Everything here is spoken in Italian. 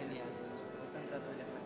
TNS, ho pensato di